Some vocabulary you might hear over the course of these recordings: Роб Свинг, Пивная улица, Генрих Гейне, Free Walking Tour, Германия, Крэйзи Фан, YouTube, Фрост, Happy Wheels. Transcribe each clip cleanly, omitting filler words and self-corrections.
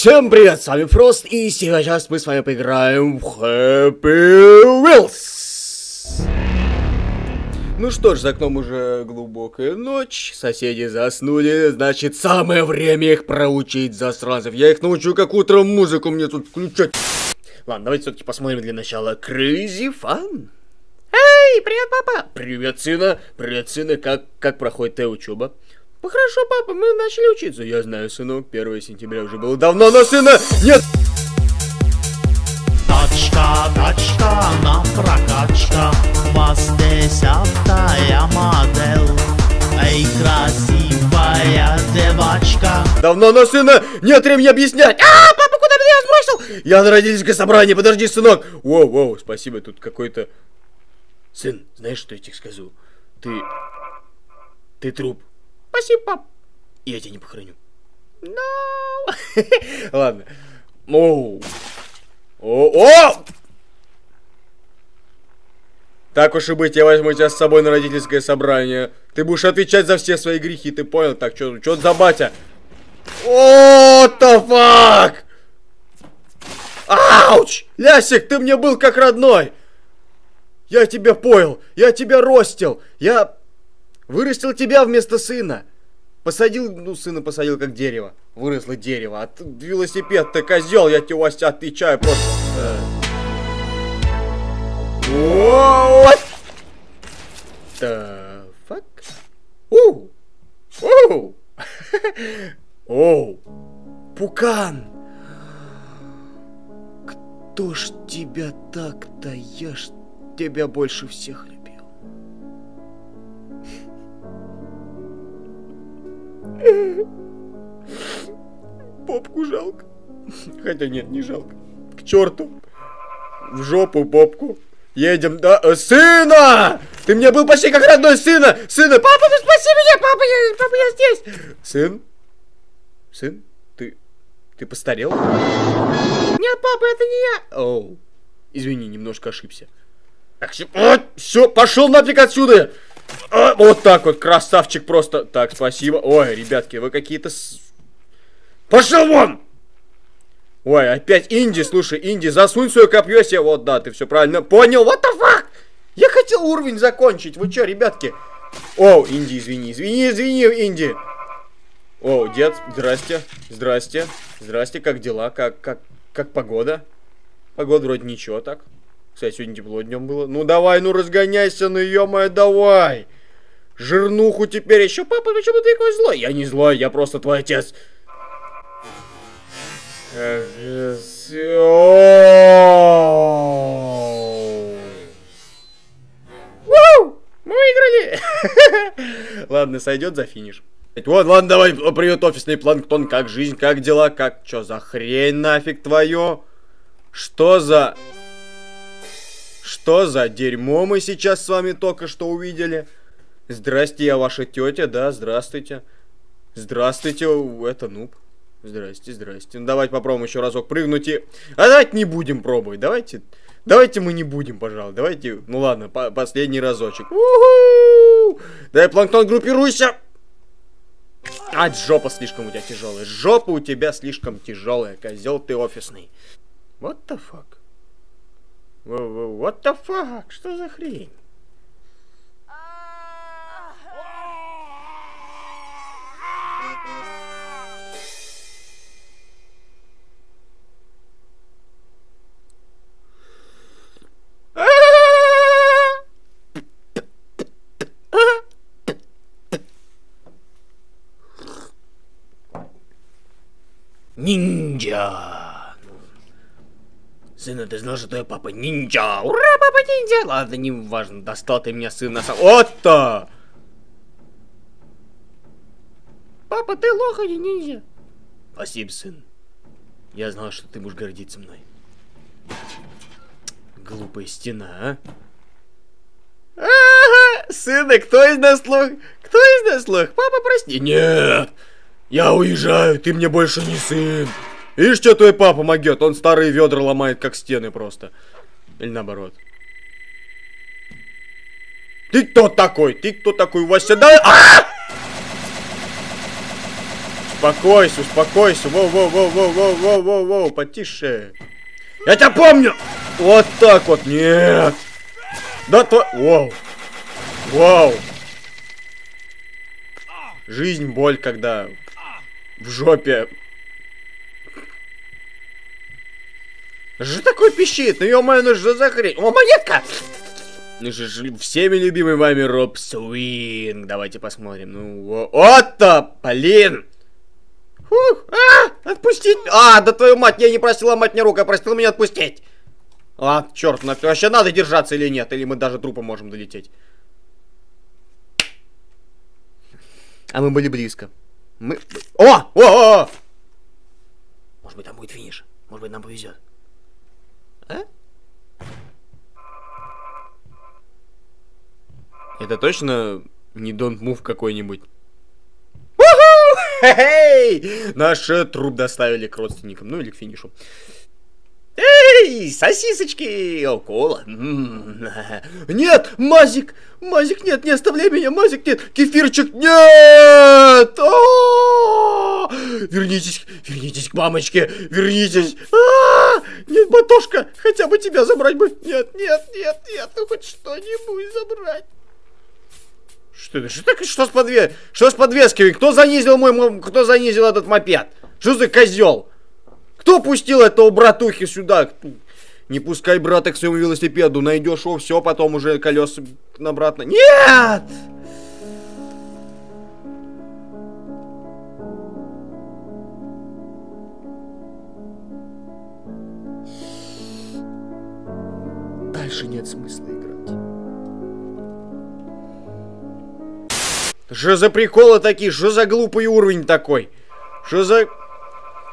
Всем привет, с вами Фрост, и сейчас мы с вами поиграем в Happy Wheels. Ну что ж, за окном уже глубокая ночь, соседи заснули, значит самое время их проучить, засранцев. Я их научу, как утром музыку мне тут включать. Ладно, давайте все-таки посмотрим для начала Крэйзи Фан. Эй, привет, папа! Привет, сына, как проходит твоя учеба? Хорошо, папа, мы начали учиться. Я знаю, сынок, 1 сентября уже было давно, но сына нет! Тачка, тачка, на прокачка, вас 10-я модель. Эй, красивая девочка. Давно, но сына нет времени объяснять. А, папа, куда меня сбросил? Я на родительское собрание, подожди, сынок. Воу, спасибо, тут какой-то... Сын, знаешь, что я тебе скажу? Ты труп. Спасибо, пап. Я тебя не похороню. No. Ладно. О! Так уж и быть, я возьму тебя с собой на родительское собрание. Ты будешь отвечать за все свои грехи, ты понял? Так, чё за батя? What the fuck? Ауч! Лясик, ты мне был как родной. Я тебя поил, я тебя ростил, я... Вырастил тебя вместо сына. Посадил, ну, сына посадил как дерево. Выросло дерево. А ты велосипед, ты козел, я тебе, Вася, отвечаю просто. What the fuck? Пукан! Кто ж тебя так-то? Я ж тебя больше всех люблю. Попку жалко. Хотя нет, не жалко. К черту. В жопу попку. Едем, да. Сына! Ты мне был почти как родной, сына! Сына! Папа, ну спаси меня! Папа, я здесь! Сын? Сын? Ты постарел? Нет, папа, это не я! Оу. Извини, немножко ошибся. Все, пошел нафиг отсюда! Вот так вот, красавчик просто. Так, спасибо. Ой, ребятки, вы какие-то... Пошел вон! Ой, опять Инди, слушай, Инди, засунь свое копье себе. Вот, да, ты все правильно понял. What the fuck? Я хотел уровень закончить. Вы че, ребятки? О, Инди, извини, Инди. О, дед, здрасте, как дела? Как погода? Погода вроде ничего так. Кстати, сегодня тепло днем было. Ну давай, ну разгоняйся, ну ё-моё, давай. Жирнуху теперь еще. Папа, ну чё ты такой злой? Я не злой, я просто твой отец. Мы выиграли. Ладно, сойдет за финиш. Вот, ладно, давай, привет, офисный планктон. Как жизнь, как дела, как... Чё за хрень нафиг твою? Что за дерьмо мы сейчас с вами только что увидели? Здрасте, я ваша тетя, да, здравствуйте. Здравствуйте, это нуб. Здрасте. Ну, давайте попробуем еще разок прыгнуть и... А давайте не будем пробовать, давайте мы не будем, пожалуй. Давайте, ну ладно, последний разочек. У-ху! Дай, планктон, группируйся! А, жопа слишком у тебя тяжелая. Жопа у тебя слишком тяжелая, козел ты офисный. What the fuck? What the fuck? Что за хрень? Ниндзя! Сына, ты знал, что твой папа ниндзя? Ура, папа ниндзя! Ладно, не важно, достал ты меня, сына. Вот-то! Папа, ты лох, а не ниндзя. Спасибо, сын. Я знал, что ты будешь гордиться мной. Глупая стена, а? Ага, сына, кто из нас лох? Кто из нас лох? Папа, прости. Нет, я уезжаю, ты мне больше не сын. Видишь, что твой папа могет? Он старые ведра ломает, как стены просто. Или наоборот. Ты кто такой? Ты кто такой? Вася, да? Успокойся, успокойся. Воу-воу-воу-воу-воу-воу-воу-воу. Потише. Я тебя помню! Вот так вот. Нет. Да то... Воу. Воу. Жизнь, боль, когда... В жопе. Что такое пищит? Ну ё-моё, ну что за хрень? О, монетка! Всеми любимый вами Роб Свинг. Давайте посмотрим. Ну, вот-то, блин! Фух, отпустить! А, да твою мать, я не просила мать мне руку, я просила меня отпустить! А, черт, вообще надо держаться или нет? Или мы даже трупом можем долететь? А мы были близко. Мы... О! Может быть, там будет финиш. Может быть, нам повезет. А? Это точно не Don't Move какой-нибудь? Хе-хей! Наш труп доставили к родственникам. Ну или к финишу. Эй, сосисочки! О, кола. Нет, мазик! Мазик, нет, не оставляй меня, мазик, нет! Кефирчик, нет! Вернитесь, вернитесь к мамочке! Вернитесь! Нет, батушка, хотя бы тебя забрать бы! Нет, нет, нет, нет, ну хоть что-нибудь забрать! Что это? Что с подвесками? Кто занизил этот мопед? Что за козел? Кто пустил этого братухи сюда? Не пускай брата к своему велосипеду. Найдешь его, все, потом уже колеса обратно. Нет! Дальше нет смысла играть. Что за приколы такие? Что за глупый уровень такой? Что за...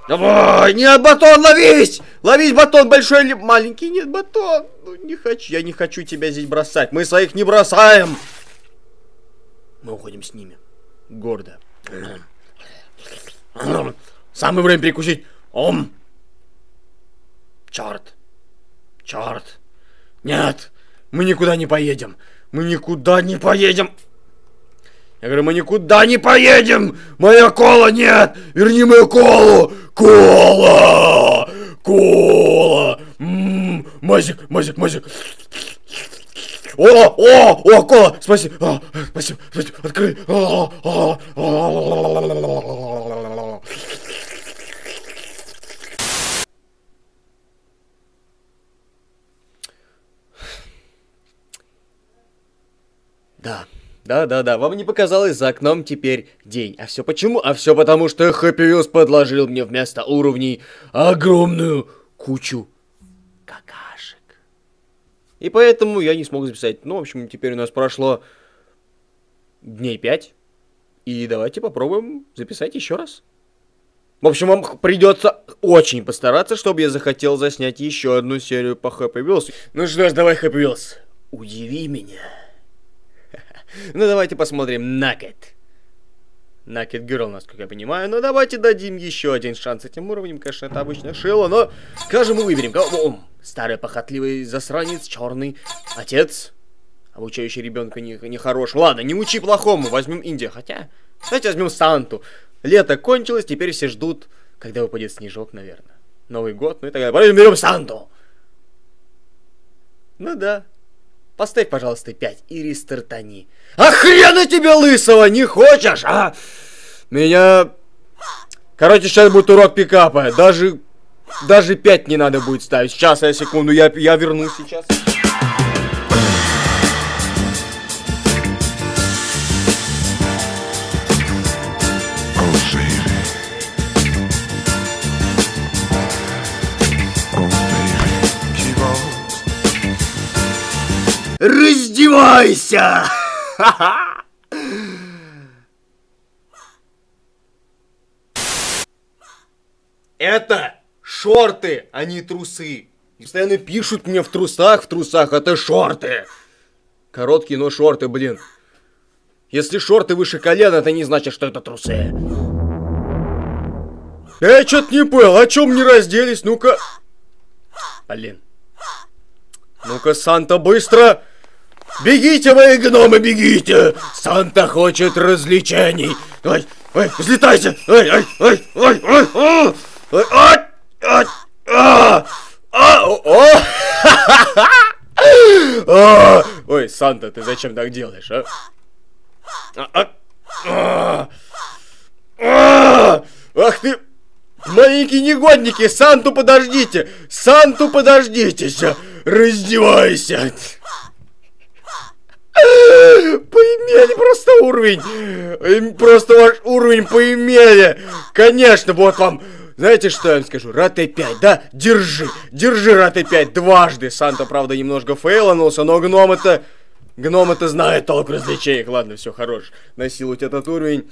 Давай, нет, батон, ловись! Ловись, батон, большой или маленький? Нет, батон. Ну, не хочу, я не хочу тебя здесь бросать. Мы своих не бросаем. Мы уходим с ними. Гордо. Самое время перекусить. Ом. Чёрт. Чёрт. Нет, мы никуда не поедем. Мы никуда не поедем. Я говорю, мы никуда не поедем! Моя кола нет! Верни мою колу! Кола! Кола! Мазик, мазик, мазик! О, кола! Спасибо! Спасибо! Спасибо! Открой! Да. Да, вам не показалось, за окном теперь день. А все почему? А все потому, что Happy Wheels подложил мне вместо уровней огромную кучу какашек. И поэтому я не смог записать. Ну, в общем, теперь у нас прошло дней 5. И давайте попробуем записать еще раз. В общем, вам придется очень постараться, чтобы я захотел заснять еще одну серию по Happy Wheels. Ну что ж, давай, Happy Wheels, удиви меня. Ну давайте посмотрим Naked Girl, насколько я понимаю. Но давайте дадим еще один шанс этим уровнем. Конечно, это обычно шило, но, скажем, мы выберем. Старый похотливый засранец, черный отец, обучающий ребенка нехорош. Ладно, не учи плохому, возьмем Индию. Хотя, давайте возьмем Санту. Лето кончилось, теперь все ждут, когда выпадет снежок, наверное. Новый год, ну и так далее. Пойдем берем Санту. Ну да. Поставь, пожалуйста, 5 и рестартани. А хрена тебе лысого, не хочешь, а? Меня... Короче, сейчас будет урок пикапа. Даже 5 не надо будет ставить. Сейчас, я секунду, я вернусь сейчас. Раздевайся! Это шорты, а не трусы. И постоянно пишут мне в трусах, это шорты. Короткие, но шорты, блин. Если шорты выше колена, это не значит, что это трусы. Я что-то не понял, о чем не разделись, ну-ка. Блин. Ну-ка, Санта, быстро! Бегите, мои гномы, бегите! Санта хочет развлечений! Ой, ой, взлетайте! Ой, ой, ой, ой, ой, ой, ой, ой, ой, ой, ой, Санта, ты зачем так делаешь, а? Ах ты, маленькие негодники, Санту подождите, раздевайся! Поимели просто уровень. Просто ваш уровень поимели. Конечно, вот вам. Знаете, что я вам скажу? Рат Э5, да? Держи Рат Э5 дважды. Санта, правда, немножко фейланулся, но гном это знает толк в развлечениях. Ладно, все, хорош. Насиловать этот уровень.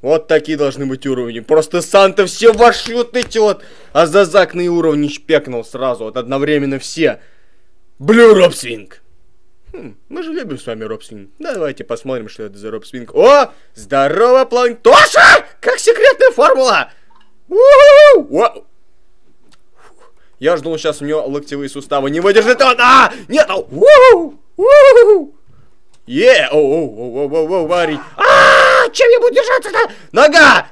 Вот такие должны быть уровни. Просто Санта все ваши вот эти вот азазакные уровни шпекнул сразу. Вот одновременно все. Блю, Роб Свинг. Мы же любим с вами Роб Свинг. Давайте посмотрим, что это за Роб Свинг. О! Здорово, Планктоша! Как секретная формула! У-у-у! Я ждал, сейчас у него локтевые суставы не выдержит. А! Нет! Е! Варень! А! Чем я буду держаться-то? Нога!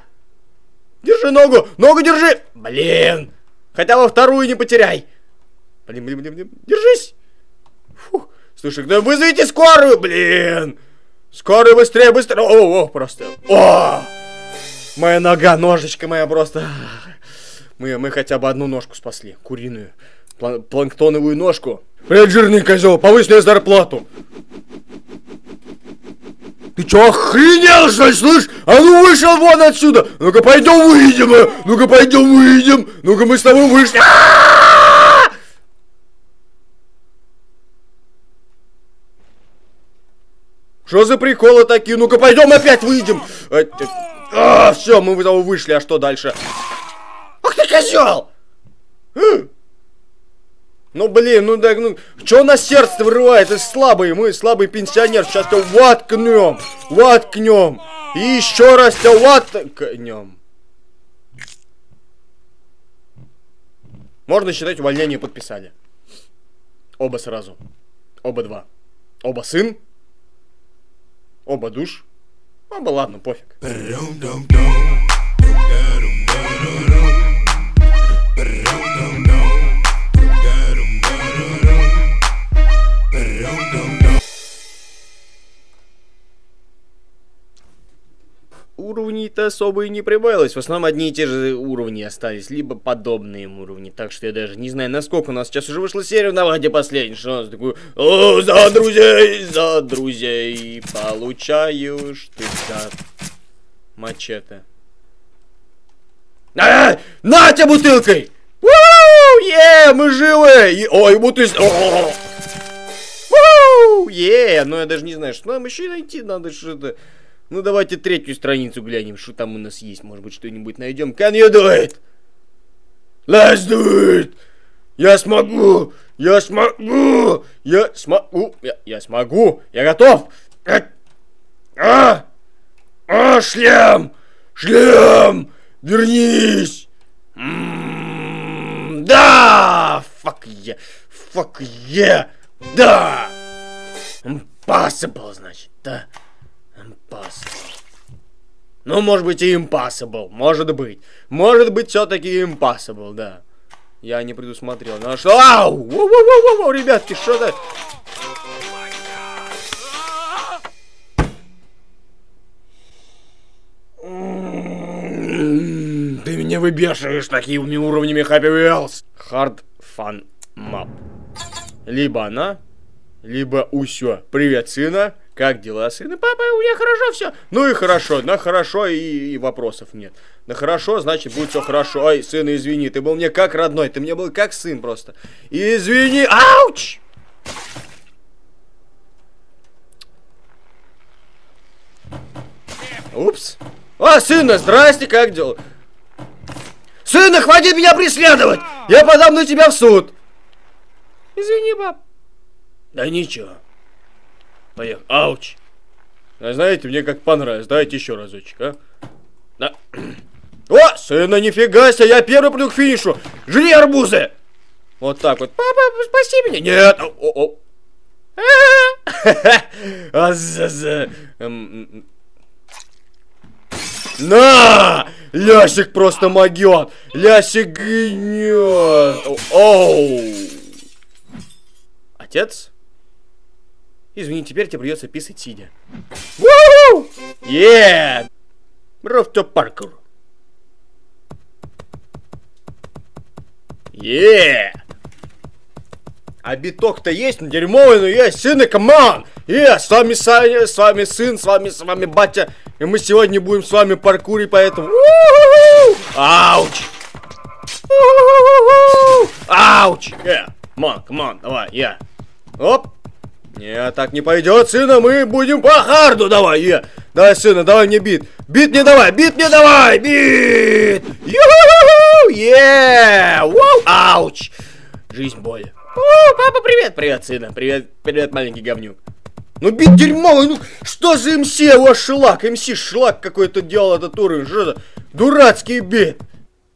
Держи ногу! Ногу держи! Блин! Хотя бы вторую не потеряй! Блин! Держись! Фух! Слушай, да вызовите скорую, блин! Скорую, быстрее! О, просто... О! Моя нога, ножичка моя просто... Мы хотя бы одну ножку спасли, куриную. Планктоновую ножку. Привет, жирный козел, повысь мне зарплату! Ты чё, охренел, что ли, слышь? А ну вышел вон отсюда! Ну-ка, пойдем выйдем! Ну-ка, пойдем выйдем! Ну-ка, мы с тобой вышли! Что за приколы такие? Ну-ка, пойдем опять выйдем. Все, мы из того вышли, а что дальше? Ах ты, козел! Ну, блин, ну да, ну... Чё на сердце вырывает? Это слабый, мы слабый пенсионер. Сейчас тебя воткнем. И еще раз тебя воткнем. Можно считать, увольнение подписали. Оба сразу. Оба два. Оба сын. Оба душ. Оба, ладно, пофиг. Уровней-то особо и не прибавилось. В основном одни и те же уровни остались, либо подобные им уровни. Так что я даже не знаю, насколько у нас сейчас уже вышла серия. Давайте последний шанс. Такой, о, за друзей получаю штыка. Мачете. На тебя бутылкой! Мы живы! Ой, бутылка! Ну я даже не знаю, что нам еще найти надо, что-то... Ну давайте третью страницу глянем, что там у нас есть. Может быть, что-нибудь найдем. Can you do it? Let's do it! Я смогу! Я смогу! Я смогу! Я смогу! Я готов! Шлем! Шлем! Вернись! Да! Fuck yeah! Fuck yeah! Да! Impossible, значит, да. Impossible. Ну, может быть, и impossible. Может быть. Может быть, все-таки impossible, да. Я не предусмотрел. Ну, что? Ау! Воу-воу-воу-воу, ребятки, что-то... Ты меня выбешиваешь такими уровнями Happy Wheels. Hard Fun Map. Либо она, либо усё. Привет, сына. Как дела, сын? Папа, у меня хорошо все. Ну и хорошо, на хорошо и вопросов нет. На хорошо, значит, будет все хорошо. Ой, сын, извини, ты был мне как родной, ты мне был как сын просто. Извини, ауч! Упс. А, сына, здрасте, как дела? Сына, хватит меня преследовать! Я подам на тебя в суд. Извини, пап. Да ничего. Поехали. Ауч. А знаете, мне как понравилось. Давайте еще разочек, а? Да. О, сына, нифига себе, я первый приду к финишу. Жри арбузы. Вот так вот. Папа, спаси меня. Нет. На! Лясик просто могёт! Лясик гнёт! Оу! Отец? Извини, теперь тебе придется писать сидя. Уу! Еее! Рофтопаркур. Еее! А биток-то есть, но дерьмовый, но есть, сына, команд! Еее, с вами Саня, с вами сын, с вами батя. И мы сегодня будем с вами паркурить, поэтому... Ауч! Ауч! Команд, давай, я. Оп! Нет, так не пойдет, сына, мы будем по харду, давай, Давай, сына, давай мне бит. Бит не давай, бит! Вау, ауч! Жизнь боль. О, папа, привет! Привет, сына, привет, маленький говнюк. Ну бит дерьмовый, ну что за МС, его шлак, МС-шлак какой-то делал этот уровень, что это? Дурацкий бит.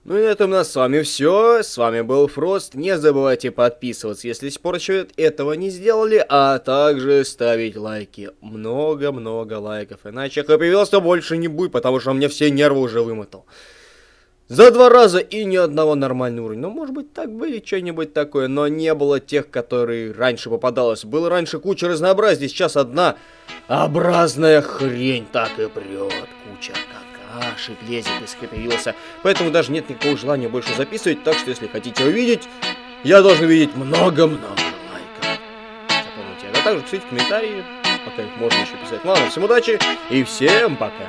Ну и на этом у нас с вами все. С вами был Фрост. Не забывайте подписываться, если с пор еще этого не сделали, а также ставить лайки. Много-много лайков. Иначе Happy Wheels больше не будет, потому что мне все нервы уже вымотал. За 2 раза и ни одного нормального уровня. Ну, может быть, так были что-нибудь такое, но не было тех, которые раньше попадалось. Было раньше куча разнообразия, сейчас одна образная хрень так и прет. Куча какашек лезет из Хэппи Вилса. Поэтому даже нет никакого желания больше записывать, так что, если хотите увидеть, я должен видеть много-много лайков. Запомните это. А также пишите в комментарии, пока их можно еще писать. Ладно, всем удачи и всем пока.